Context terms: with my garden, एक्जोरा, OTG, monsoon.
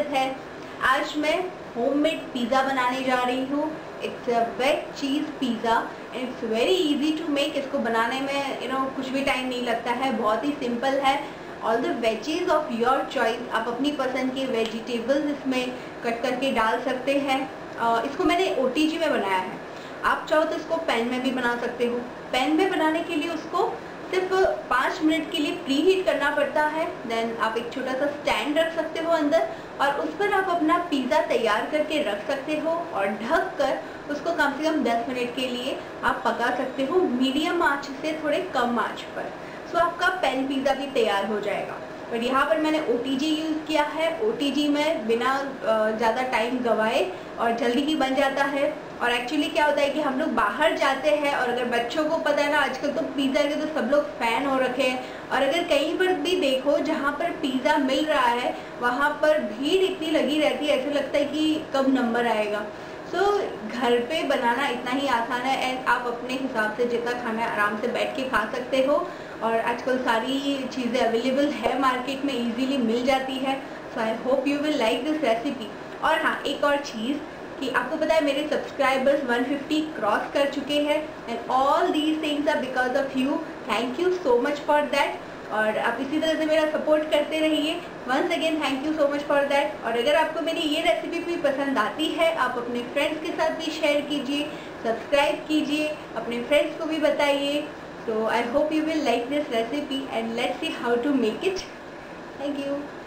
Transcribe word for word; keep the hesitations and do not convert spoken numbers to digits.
स्वागत है। आज मैं होममेड पिज़्ज़ा बनाने जा रही हूँ। It's a veg cheese pizza and it's very easy to make. इसको बनाने में यू नो कुछ भी टाइम नहीं लगता है, बहुत ही सिंपल है। All the veggies of your choice, आप अपनी पसंद के वेजिटेबल्स इसमें कट करके डाल सकते हैं। इसको मैंने ओ टी जी में बनाया है, आप चाहो तो इसको पैन में भी बना सकते हो। पैन में बनाने के लिए उसको सिर्फ पाँच मिनट के लिए प्री हीट करना पड़ता है। देन आप एक छोटा सा स्टैंड रख सकते हो अंदर और उस पर आप अपना पिज़्ज़ा तैयार करके रख सकते हो और ढक कर उसको कम से कम दस मिनट के लिए आप पका सकते हो, मीडियम आंच से थोड़े कम आंच पर। सो आपका पैन पिज़्ज़ा भी तैयार हो जाएगा। बट यहाँ पर मैंने ओ टी जी यूज़ किया है। ओ टी जी में बिना ज़्यादा टाइम गवाए और जल्दी ही बन जाता है। और एक्चुअली क्या होता है कि हम लोग बाहर जाते हैं और अगर बच्चों को पता है ना, आजकल तो पिज़्ज़ा के तो सब लोग फ़ैन हो रखे हैं। और अगर कहीं पर भी देखो जहाँ पर पिज़्ज़ा मिल रहा है वहाँ पर भीड़ इतनी लगी रहती है, ऐसा लगता है कि कब नंबर आएगा। सो घर पे बनाना इतना ही आसान है एंड आप अपने हिसाब से जितना खाना है आराम से बैठ के खा सकते हो। और आजकल सारी चीज़ें अवेलेबल है, मार्केट में इजीली मिल जाती है। So I hope you will like this recipe. और हाँ, एक और चीज़ कि आपको पता है मेरे सब्सक्राइबर्स वन फिफ्टी क्रॉस कर चुके हैं and all these things are because of you. Thank you so much for that. और आप इसी तरह से मेरा सपोर्ट करते रहिए। Once again thank you so much for that. और अगर आपको मेरी ये रेसिपी भी पसंद आती है, आप अपने फ्रेंड्स के साथ भी शेयर कीजिए, सब्सक्राइब कीजिए, अपने फ्रेंड्स को भी बताइए। So I hope you will like this recipe and let's see how to make it. Thank you.